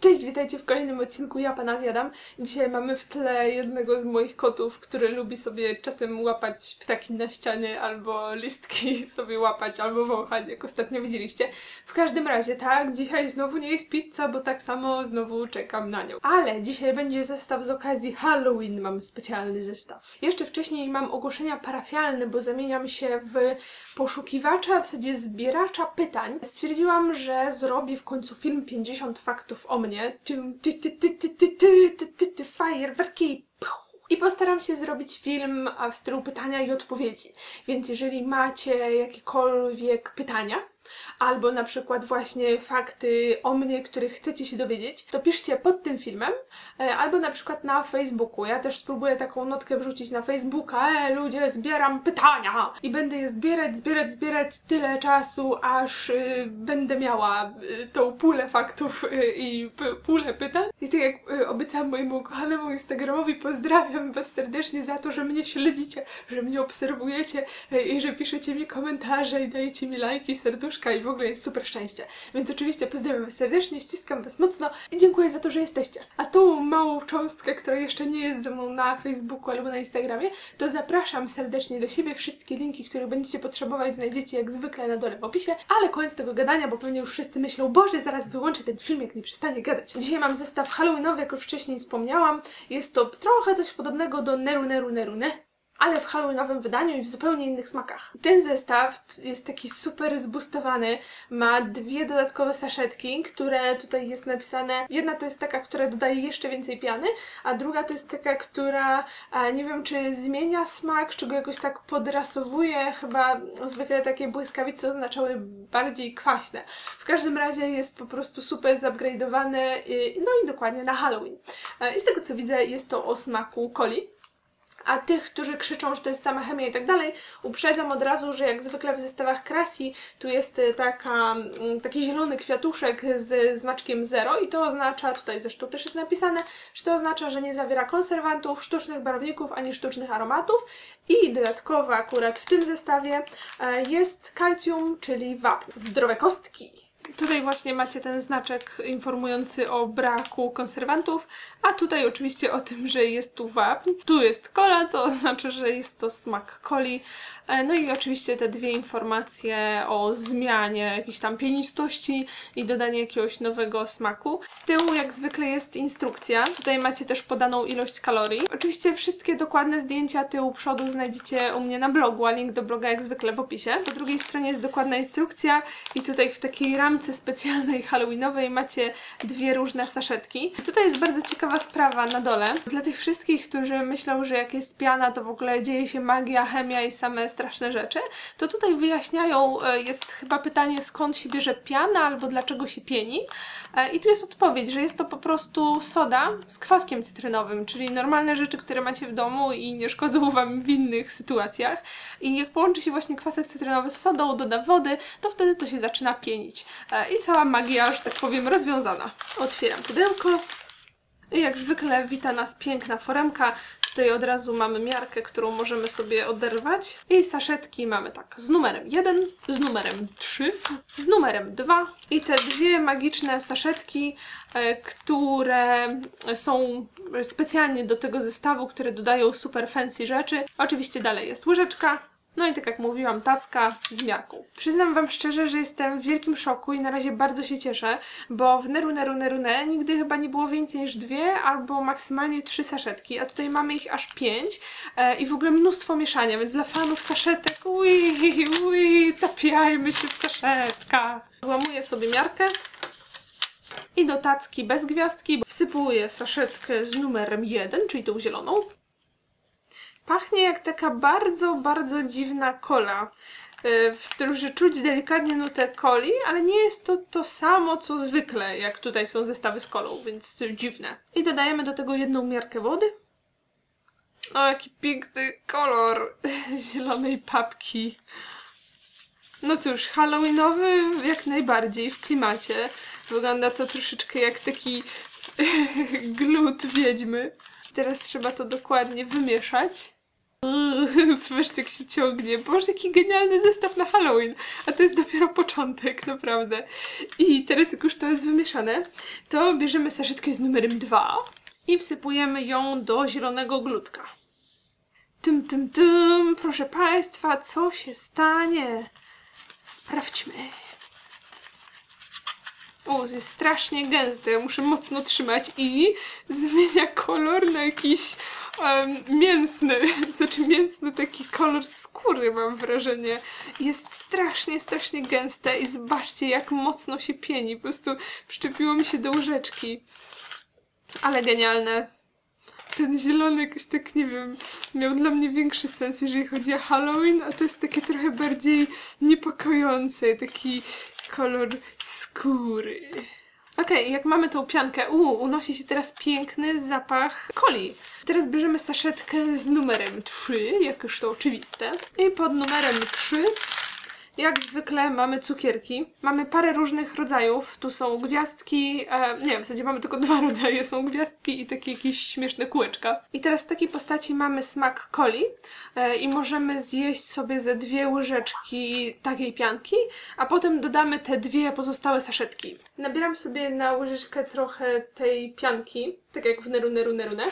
Cześć, witajcie w kolejnym odcinku Japana zjadam. Dzisiaj mamy w tle jednego z moich kotów, który lubi sobie czasem łapać ptaki na ścianie, albo listki sobie łapać, albo wąchać, jak ostatnio widzieliście. W każdym razie tak, dzisiaj znowu nie jest pizza, bo tak samo znowu czekam na nią. Ale dzisiaj będzie zestaw z okazji Halloween, mam specjalny zestaw. Jeszcze wcześniej mam ogłoszenia parafialne, bo zamieniam się w poszukiwacza, w zasadzie zbieracza pytań. Stwierdziłam, że zrobię w końcu film 50 faktów o mnie. Fajerwerki. I postaram się zrobić film w stylu pytania i odpowiedzi. Więc jeżeli macie jakiekolwiek pytania, albo na przykład właśnie fakty o mnie, których chcecie się dowiedzieć, to piszcie pod tym filmem, albo na przykład na Facebooku. Ja też spróbuję taką notkę wrzucić na Facebooka. Ludzie, zbieram pytania! I będę je zbierać tyle czasu, aż będę miała tą pulę faktów i pulę pytań. I tak jak obiecałam mojemu ukochanemu Instagramowi, pozdrawiam was serdecznie za to, że mnie śledzicie, że mnie obserwujecie i że piszecie mi komentarze i dajecie mi lajki, serduszki. I w ogóle jest super szczęście. Więc oczywiście pozdrawiam was serdecznie, ściskam was mocno i dziękuję za to, że jesteście. A tą małą cząstkę, która jeszcze nie jest ze mną na Facebooku albo na Instagramie, to zapraszam serdecznie do siebie. Wszystkie linki, które będziecie potrzebować, znajdziecie jak zwykle na dole w opisie. Ale koniec tego gadania, bo pewnie już wszyscy myślą, Boże, zaraz wyłączę ten film, jak nie przestanie gadać. Dzisiaj mam zestaw halloweenowy, jak już wcześniej wspomniałam. Jest to trochę coś podobnego do Neru Neru Nerune, ale w halloweenowym wydaniu i w zupełnie innych smakach. Ten zestaw jest taki super zbustowany, ma dwie dodatkowe saszetki, które tutaj jest napisane. Jedna to jest taka, która dodaje jeszcze więcej piany, a druga to jest taka, która nie wiem, czy zmienia smak, czy go jakoś tak podrasowuje. Chyba zwykle takie błyskawice oznaczały bardziej kwaśne. W każdym razie jest po prostu super zupgrade'owane, no i dokładnie na Halloween. I z tego co widzę, jest to o smaku coli. A tych, którzy krzyczą, że to jest sama chemia i tak dalej, uprzedzam od razu, że jak zwykle w zestawach Kracie tu jest taki zielony kwiatuszek z znaczkiem 0 i to oznacza, tutaj zresztą też jest napisane, że to oznacza, że nie zawiera konserwantów, sztucznych barwników ani sztucznych aromatów. I dodatkowo akurat w tym zestawie jest kalcium, czyli wapń. Zdrowe kostki! Tutaj właśnie macie ten znaczek informujący o braku konserwantów, a tutaj oczywiście o tym, że jest tu wapń. Tu jest cola, co oznacza, że jest to smak coli. No i oczywiście te dwie informacje o zmianie jakiejś tam pienistości i dodanie jakiegoś nowego smaku. Z tyłu jak zwykle jest instrukcja. Tutaj macie też podaną ilość kalorii. Oczywiście wszystkie dokładne zdjęcia tyłu, przodu znajdziecie u mnie na blogu, a link do bloga jak zwykle w opisie. Po drugiej stronie jest dokładna instrukcja i tutaj w takiej ramce specjalnej halloweenowej macie dwie różne saszetki. I tutaj jest bardzo ciekawa sprawa na dole. Dla tych wszystkich, którzy myślą, że jak jest piana, to w ogóle dzieje się magia, chemia i same straszne rzeczy, to tutaj wyjaśniają, jest chyba pytanie, skąd się bierze piana albo dlaczego się pieni, i tu jest odpowiedź, że jest to po prostu soda z kwaskiem cytrynowym, czyli normalne rzeczy, które macie w domu i nie szkodzą wam w innych sytuacjach, i jak połączy się właśnie kwasek cytrynowy z sodą, doda wody, to wtedy to się zaczyna pienić i cała magia, że tak powiem, rozwiązana. Otwieram pudełko i jak zwykle wita nas piękna foremka. Tutaj od razu mamy miarkę, którą możemy sobie oderwać. I saszetki mamy tak, z numerem 1, z numerem 3, z numerem 2. I te dwie magiczne saszetki, które są specjalnie do tego zestawu, które dodają super fancy rzeczy. Oczywiście dalej jest łyżeczka. No i tak jak mówiłam, tacka z miarką. Przyznam wam szczerze, że jestem w wielkim szoku i na razie bardzo się cieszę, bo w Neru Neru Nerune nigdy chyba nie było więcej niż dwie albo maksymalnie 3 saszetki, a tutaj mamy ich aż 5 i w ogóle mnóstwo mieszania, więc dla fanów saszetek, ui, tapiajmy się w saszetkach. Łamuję sobie miarkę i do tacki bez gwiazdki wsypuję saszetkę z numerem 1, czyli tą zieloną. Pachnie jak taka bardzo, bardzo dziwna cola, w stylu, że czuć delikatnie nutę coli, ale nie jest to to samo co zwykle, jak tutaj są zestawy z kolą, więc dziwne. I dodajemy do tego jedną miarkę wody. O, jaki piękny kolor zielonej papki. No cóż, halloweenowy jak najbardziej w klimacie. Wygląda to troszeczkę jak taki glut wiedźmy. Teraz trzeba to dokładnie wymieszać. Zobacz, jak się ciągnie. Boże, jaki genialny zestaw na Halloween. A to jest dopiero początek, naprawdę. I teraz, jak już to jest wymieszane, to bierzemy saszetkę z numerem 2 i wsypujemy ją do zielonego glutka. Tym. Proszę Państwa, co się stanie? Sprawdźmy. O, jest strasznie gęste, muszę mocno trzymać i zmienia kolor na jakiś mięsny, znaczy mięsny taki kolor skóry, mam wrażenie. Jest strasznie gęste i zobaczcie, jak mocno się pieni, po prostu przyczepiło mi się do łyżeczki. Ale genialne. Ten zielony jakoś tak, nie wiem, miał dla mnie większy sens, jeżeli chodzi o Halloween, a to jest takie trochę bardziej niepokojące, taki kolor skóry. Okej, jak mamy tą piankę, unosi się teraz piękny zapach coli. Teraz bierzemy saszetkę z numerem 3, jak już to oczywiste. I pod numerem 3, jak zwykle, mamy cukierki. Mamy parę różnych rodzajów. Tu są gwiazdki, nie, w zasadzie mamy tylko dwa rodzaje. Są gwiazdki i takie jakieś śmieszne kółeczka. I teraz w takiej postaci mamy smak coli i możemy zjeść sobie ze 2 łyżeczki takiej pianki, a potem dodamy te 2 pozostałe saszetki. Nabieram sobie na łyżeczkę trochę tej pianki, tak jak w Neru Neru Nerune,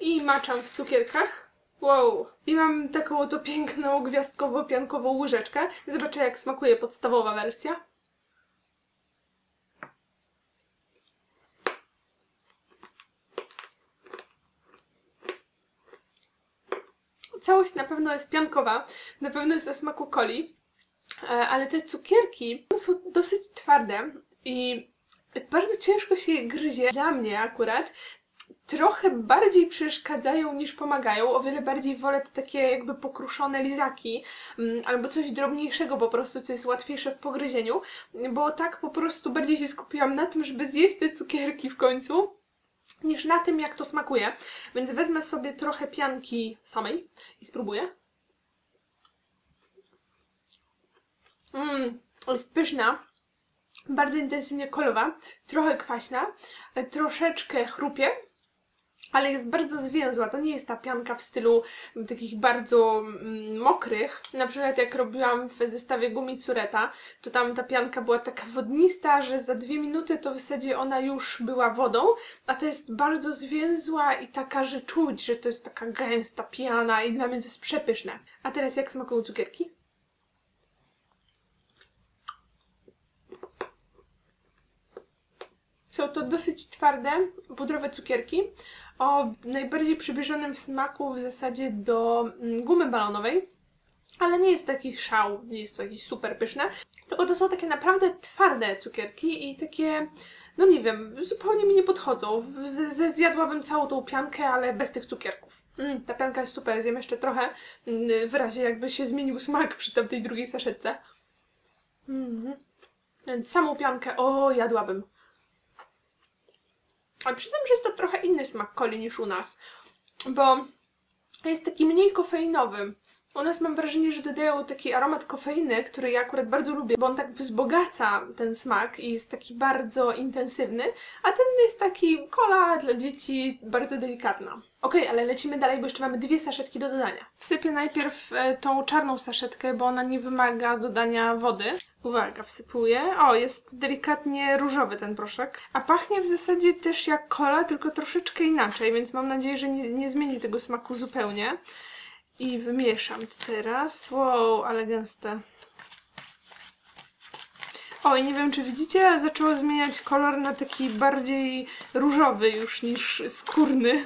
i maczam w cukierkach. Wow! I mam taką oto piękną gwiazdkowo-piankową łyżeczkę. Zobaczę, jak smakuje podstawowa wersja. Całość na pewno jest piankowa, na pewno jest o smaku coli, ale te cukierki są dosyć twarde i bardzo ciężko się je gryzie. Dla mnie akurat trochę bardziej przeszkadzają niż pomagają, o wiele bardziej wolę takie jakby pokruszone lizaki albo coś drobniejszego po prostu, co jest łatwiejsze w pogryzieniu, bo tak po prostu bardziej się skupiłam na tym, żeby zjeść te cukierki w końcu, niż na tym, jak to smakuje. Więc wezmę sobie trochę pianki samej i spróbuję. Jest pyszna. Bardzo intensywnie kolowa, trochę kwaśna, troszeczkę chrupie, ale jest bardzo zwięzła. To nie jest ta pianka w stylu takich bardzo mokrych. Na przykład jak robiłam w zestawie Gumi Tsureta, to tam ta pianka była taka wodnista, że za 2 minuty to w zasadzie ona już była wodą, a ta jest bardzo zwięzła i taka, że czuć, że to jest taka gęsta piana i dla mnie to jest przepyszne. A teraz jak smakują cukierki? Są to dosyć twarde, pudrowe cukierki o najbardziej przybliżonym w smaku w zasadzie do gumy balonowej, ale nie jest to jakiś szał, nie jest to jakieś super pyszne, tylko to są takie naprawdę twarde cukierki i takie, no nie wiem, zupełnie mi nie podchodzą. Zjadłabym całą tą piankę, ale bez tych cukierków. Ta pianka jest super, zjem jeszcze trochę, w razie jakby się zmienił smak przy tamtej drugiej saszetce. Więc samą piankę, jadłabym. Ale przyznam, że jest to trochę inny smak coli niż u nas, bo jest taki mniej kofeinowy. U nas mam wrażenie, że dodają taki aromat kofeiny, który ja akurat bardzo lubię, bo on tak wzbogaca ten smak i jest taki bardzo intensywny, a ten jest taki cola dla dzieci, bardzo delikatna. Okej, ale lecimy dalej, bo jeszcze mamy 2 saszetki do dodania. Wsypię najpierw tą czarną saszetkę, bo ona nie wymaga dodania wody. Uwaga, wsypuję. Jest delikatnie różowy ten proszek. A pachnie w zasadzie też jak cola, tylko troszeczkę inaczej, więc mam nadzieję, że nie zmieni tego smaku zupełnie. I wymieszam to teraz. Wow, ale gęste. I nie wiem, czy widzicie, ale zaczęło zmieniać kolor na taki bardziej różowy już niż skórny.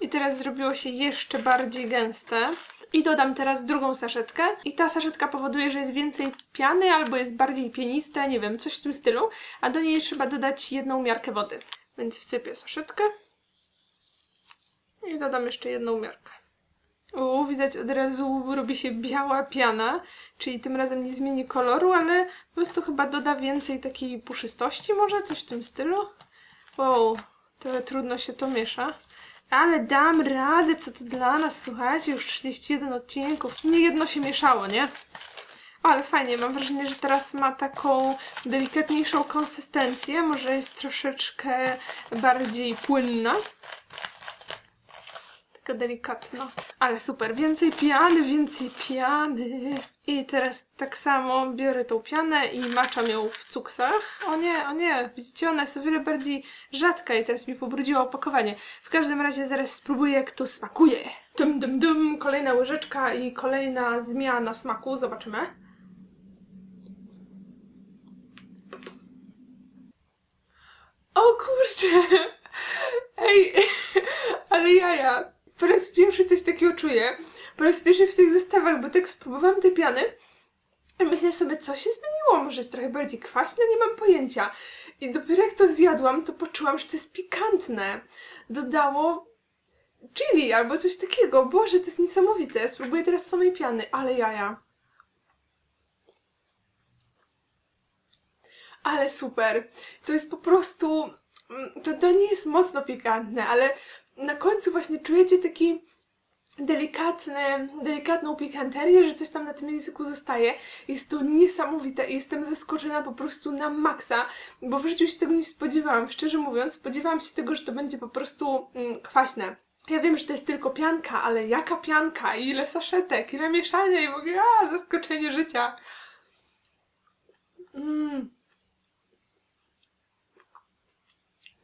I teraz zrobiło się jeszcze bardziej gęste. I dodam teraz drugą saszetkę. I ta saszetka powoduje, że jest więcej piany albo jest bardziej pieniste, nie wiem, coś w tym stylu. A do niej trzeba dodać 1 miarkę wody. Więc wsypię saszetkę. I dodam jeszcze 1 miarkę. Widać od razu robi się biała piana, czyli tym razem nie zmieni koloru, ale po prostu chyba doda więcej takiej puszystości może, coś w tym stylu. Trochę trudno się to miesza. Ale dam radę, co to dla nas, słuchajcie, już 31 odcinków. Nie jedno się mieszało, nie? Ale fajnie, mam wrażenie, że teraz ma taką delikatniejszą konsystencję, może jest troszeczkę bardziej płynna. Tylko delikatno. Ale super, więcej piany, więcej piany. I teraz tak samo biorę tą pianę i maczam ją w cuksach. O nie, widzicie, ona jest o wiele bardziej rzadka i teraz mi pobrudziło opakowanie. W każdym razie zaraz spróbuję, jak to smakuje. Dum dum dum, kolejna łyżeczka i kolejna zmiana smaku, zobaczymy. O kurczę! Ej, ale jaja! Po raz pierwszy coś takiego czuję. Po raz pierwszy w tych zestawach, bo tak spróbowałam tej piany i myślę sobie, co się zmieniło? Może jest trochę bardziej kwaśne? Nie mam pojęcia. I dopiero jak to zjadłam, to poczułam, że to jest pikantne. Dodało chili albo coś takiego. Boże, to jest niesamowite. Spróbuję teraz samej piany, ale jaja. Ale super! To jest po prostu... To nie jest mocno pikantne, ale na końcu właśnie czujecie taki delikatną pikanterię, że coś tam na tym języku zostaje. Jest to niesamowite i jestem zaskoczona po prostu na maksa, bo w życiu się tego nie spodziewałam. Szczerze mówiąc, spodziewałam się tego, że to będzie po prostu kwaśne. Ja wiem, że to jest tylko pianka, ale jaka pianka? I ile saszetek, ile mieszania i w ogóle zaskoczenie życia!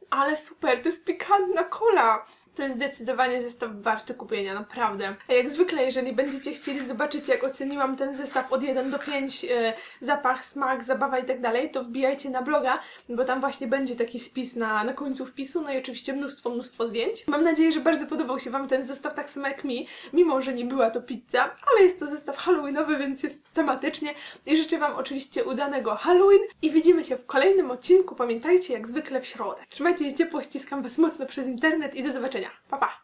Ale super, to jest pikantna cola! To jest zdecydowanie zestaw warty kupienia, naprawdę. A jak zwykle, jeżeli będziecie chcieli zobaczyć, jak oceniłam ten zestaw od 1 do 5, zapach, smak, zabawa i tak dalej, to wbijajcie na bloga, bo tam właśnie będzie taki spis na końcu wpisu, no i oczywiście mnóstwo zdjęć. Mam nadzieję, że bardzo podobał się Wam ten zestaw tak samo jak mi, mimo że nie była to pizza, ale jest to zestaw halloweenowy, więc jest tematycznie i życzę Wam oczywiście udanego Halloween i widzimy się w kolejnym odcinku, pamiętajcie, jak zwykle w środę. Trzymajcie się ciepło, ściskam Was mocno przez internet i do zobaczenia. Pa, pa!